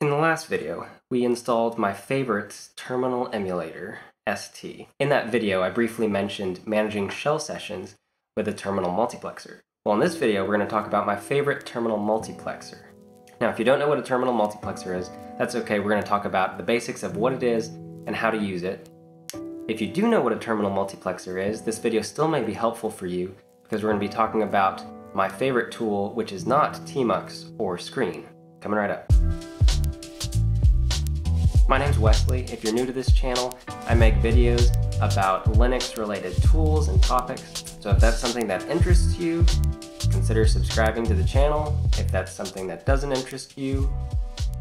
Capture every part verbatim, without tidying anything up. In the last video, we installed my favorite terminal emulator, S T. In that video, I briefly mentioned managing shell sessions with a terminal multiplexer. Well, in this video, we're going to talk about my favorite terminal multiplexer. Now, if you don't know what a terminal multiplexer is, that's okay. We're going to talk about the basics of what it is and how to use it. If you do know what a terminal multiplexer is, this video still may be helpful for you because we're going to be talking about my favorite tool, which is not tmux or screen. Coming right up. My name's Wesley. If you're new to this channel, I make videos about Linux-related tools and topics, so if that's something that interests you, consider subscribing to the channel. If that's something that doesn't interest you,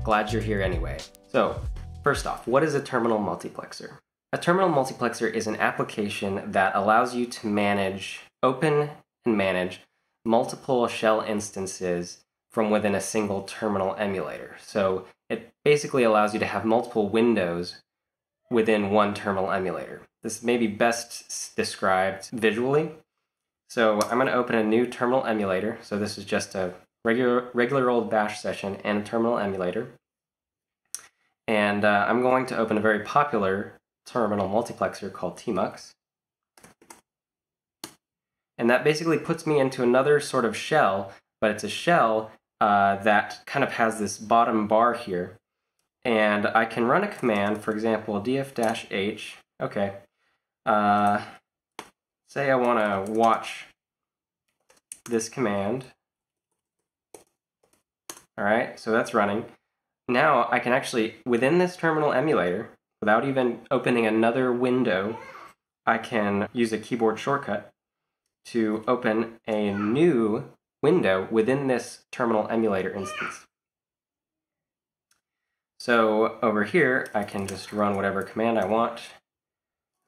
glad you're here anyway. So, first off, what is a terminal multiplexer? A terminal multiplexer is an application that allows you to manage, open and manage, multiple shell instances from within a single terminal emulator. So it basically allows you to have multiple windows within one terminal emulator. This may be best described visually. So I'm going to open a new terminal emulator. So this is just a regular, regular old bash session and a terminal emulator. And uh, I'm going to open a very popular terminal multiplexer called tmux. And that basically puts me into another sort of shell, but it's a shell Uh, that kind of has this bottom bar here, and I can run a command, for example, df-h, okay, uh, say I want to watch this command, alright, so that's running. Now I can actually, within this terminal emulator, without even opening another window, I can use a keyboard shortcut to open a new window within this terminal emulator instance. So over here, I can just run whatever command I want.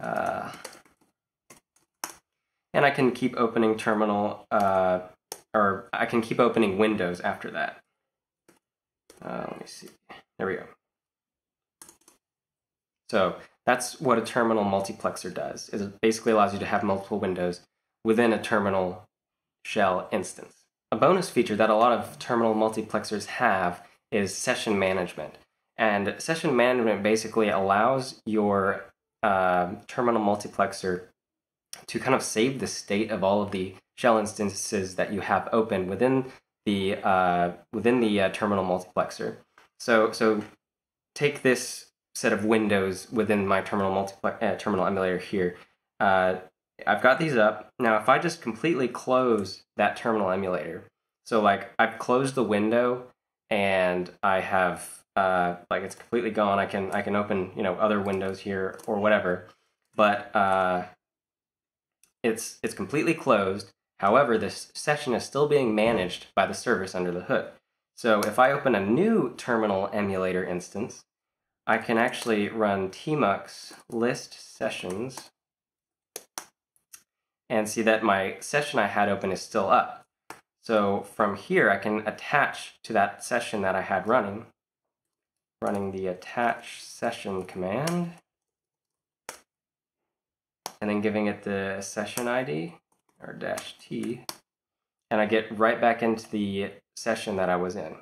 Uh, and I can keep opening terminal, uh, or I can keep opening windows after that. Uh, let me see, there we go. So that's what a terminal multiplexer does, is it basically allows you to have multiple windows within a terminal shell instance. A bonus feature that a lot of terminal multiplexers have is session management. And session management basically allows your uh, terminal multiplexer to kind of save the state of all of the shell instances that you have open within the uh, within the uh, terminal multiplexer. So, so take this set of windows within my terminal multiple- uh, terminal emulator here. Uh, I've got these up. Now if I just completely close that terminal emulator, so like I've closed the window and I have uh, like it's completely gone, I can I can open, you know, other windows here or whatever, but uh, it's it's completely closed. However, this session is still being managed by the service under the hood. So if I open a new terminal emulator instance, I can actually run tmux list sessions and see that my session I had open is still up. So from here I can attach to that session that I had running, running the attach session command, and then giving it the session I D, or dash T, and I get right back into the session that I was in.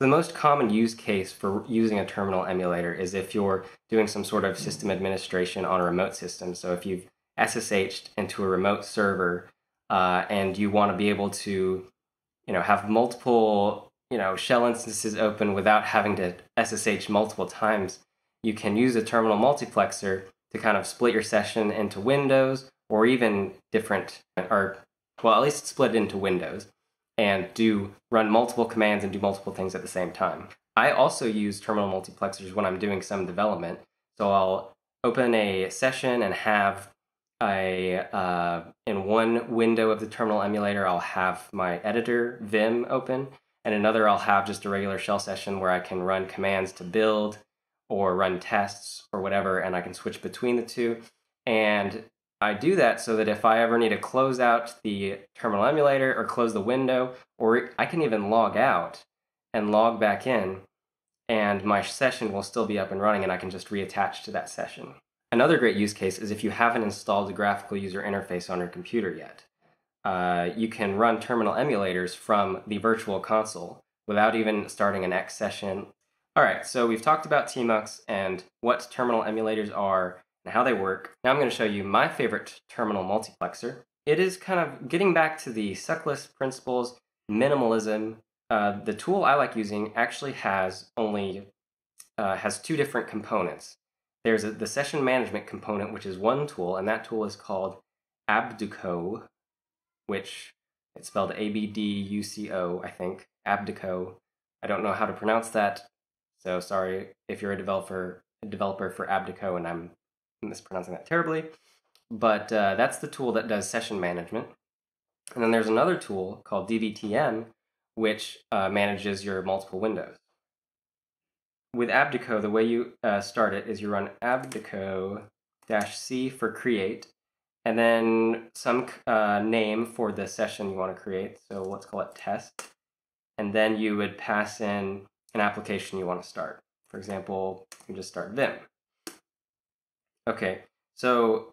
The most common use case for using a terminal emulator is if you're doing some sort of system administration on a remote system. So if you've S S H'd into a remote server uh, and you want to be able to, you know, have multiple, you know, shell instances open without having to S S H multiple times, you can use a terminal multiplexer to kind of split your session into windows or even different, or well, at least split into windows and do run multiple commands and do multiple things at the same time. I also use terminal multiplexers when I'm doing some development. So I'll open a session and have I, uh, in one window of the terminal emulator, I'll have my editor, Vim, open, and another I'll have just a regular shell session where I can run commands to build or run tests or whatever, and I can switch between the two. And I do that so that if I ever need to close out the terminal emulator or close the window, or I can even log out and log back in, and my session will still be up and running and I can just reattach to that session. Another great use case is if you haven't installed a graphical user interface on your computer yet. Uh, you can run terminal emulators from the virtual console without even starting an X session. All right, so we've talked about tmux and what terminal emulators are and how they work. Now I'm going to show you my favorite terminal multiplexer. It is kind of getting back to the suckless principles, minimalism. Uh, the tool I like using actually has only uh, has two different components. There's a, the session management component, which is one tool, and that tool is called Abduco, which it's spelled A B D U C O, I think, Abduco. I don't know how to pronounce that, so sorry if you're a developer a developer for Abduco and I'm mispronouncing that terribly. But uh, that's the tool that does session management. And then there's another tool called D V T M, which uh, manages your multiple windows. With Abduco, the way you uh, start it is you run abduco dash c for create, and then some uh, name for the session you want to create, so let's call it test, and then you would pass in an application you want to start. For example, you just start Vim. Okay, so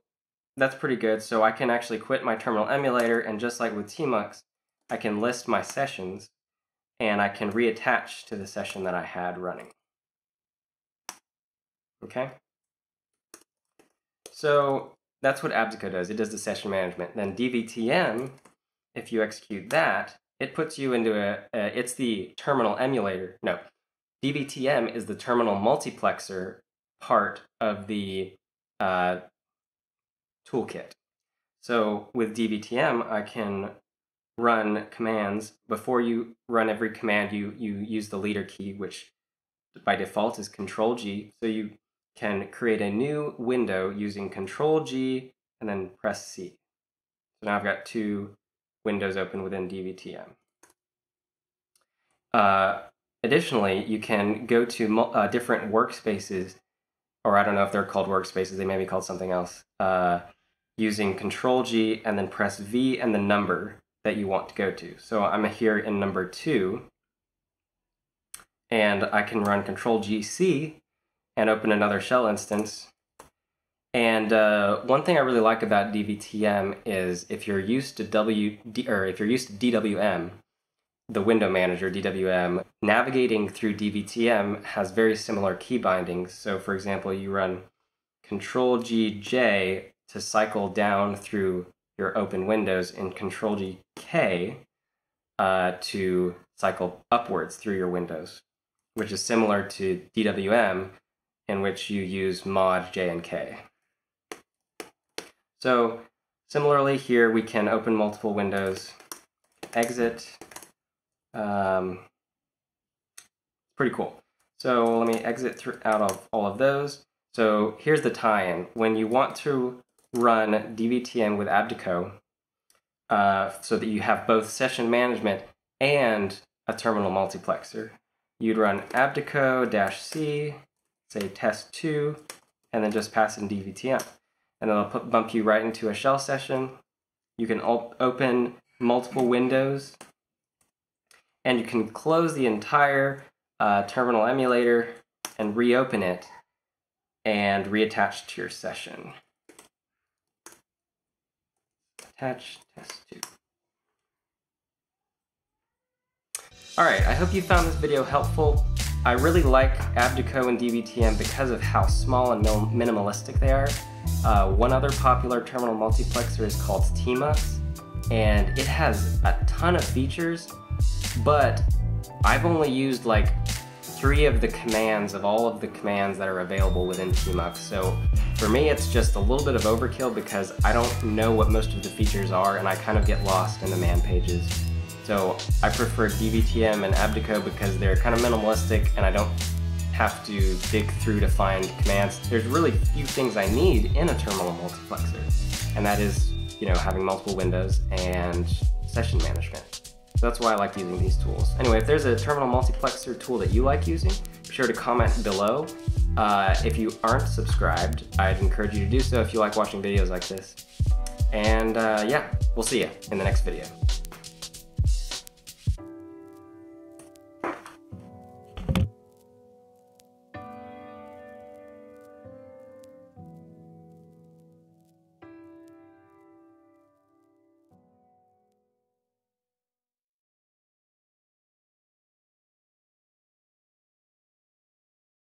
that's pretty good. So I can actually quit my terminal emulator, and just like with tmux, I can list my sessions, and I can reattach to the session that I had running. Okay? So that's what Abduco does. It does the session management. Then D V T M, if you execute that, it puts you into a, uh, it's the terminal emulator. No, D V T M is the terminal multiplexer part of the uh, toolkit. So with D V T M, I can run commands. Before you run every command, you, you use the leader key, which by default is control G. So you can create a new window using control G and then press C. So now I've got two windows open within D V T M. Uh, additionally, you can go to uh, different workspaces, or I don't know if they're called workspaces, they may be called something else, uh, using control G and then press V and the number that you want to go to. So I'm here in number two, and I can run control G C and open another shell instance. And uh, one thing I really like about D V T M is if you're used to W D, or if you're used to D W M, the window manager D W M, navigating through D V T M has very similar key bindings. So for example, you run control G J to cycle down through your open windows, and control G K uh, to cycle upwards through your windows, which is similar to D W M, in which you use mod J and K. So similarly here, we can open multiple windows, exit. Um, pretty cool. So let me exit through, out of all of those. So here's the tie-in. When you want to run D V T M with Abduco, uh, so that you have both session management and a terminal multiplexer, you'd run abduco dash c, say test two, and then just pass in D V T M. And it'll put, bump you right into a shell session. You can op open multiple windows, and you can close the entire uh, terminal emulator and reopen it and reattach to your session. Attach test two. Alright, I hope you found this video helpful. I really like Abduco and D V T M because of how small and minimalistic they are. Uh, one other popular terminal multiplexer is called tmux, and it has a ton of features, but I've only used like three of the commands of all of the commands that are available within tmux. So for me, it's just a little bit of overkill because I don't know what most of the features are, and I kind of get lost in the man pages. So I prefer D V T M and Abduco because they're kind of minimalistic and I don't have to dig through to find commands. There's really few things I need in a terminal multiplexer, and that is, you know, having multiple windows and session management. So that's why I like using these tools. Anyway, if there's a terminal multiplexer tool that you like using, be sure to comment below. Uh, if you aren't subscribed, I'd encourage you to do so if you like watching videos like this. And uh, yeah, we'll see you in the next video.